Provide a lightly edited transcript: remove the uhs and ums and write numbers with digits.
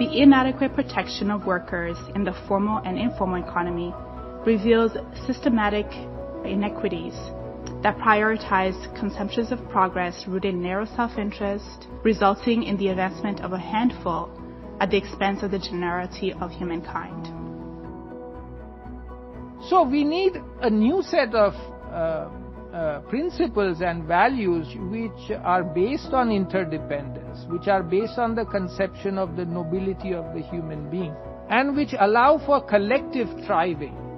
The inadequate protection of workers in the formal and informal economy reveals systematic inequities that prioritize conceptions of progress rooted in narrow self-interest, resulting in the advancement of a handful at the expense of the generality of humankind. So we need a new set of principles and values which are based on interdependence, which are based on the conception of the nobility of the human being, and which allow for collective thriving.